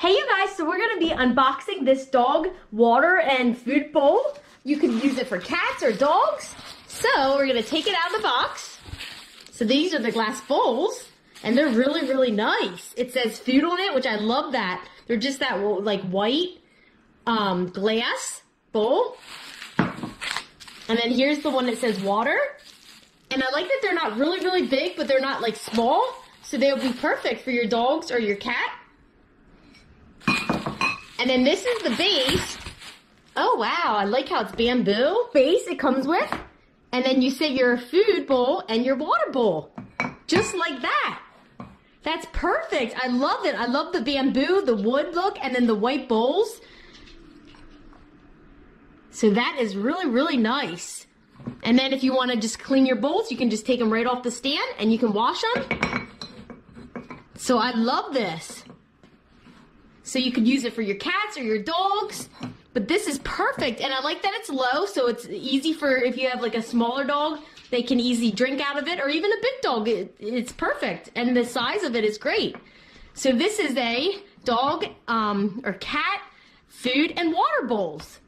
Hey you guys, so we're gonna be unboxing this dog water and food bowl. You can use it for cats or dogs. So we're gonna take it out of the box. So these are the glass bowls and they're really, really nice. It says food on it, which I love that. They're just that like white glass bowl. And then here's the one that says water. And I like that they're not really, really big, but they're not like small. So they'll be perfect for your dogs or your cat. And then this is the base. Oh wow, I like how it's bamboo base it comes with. And then you set your food bowl and your water bowl. Just like that. That's perfect. I love it. I love the bamboo, the wood look, and then the white bowls. So that is really, really nice. And then if you want to just clean your bowls, you can just take them right off the stand and you can wash them. So I love this. So you could use it for your cats or your dogs, but this is perfect. And I like that it's low, so it's easy for if you have like a smaller dog, they can easily drink out of it, or even a big dog, it's perfect. And the size of it is great. So this is a dog or cat food and water bowls.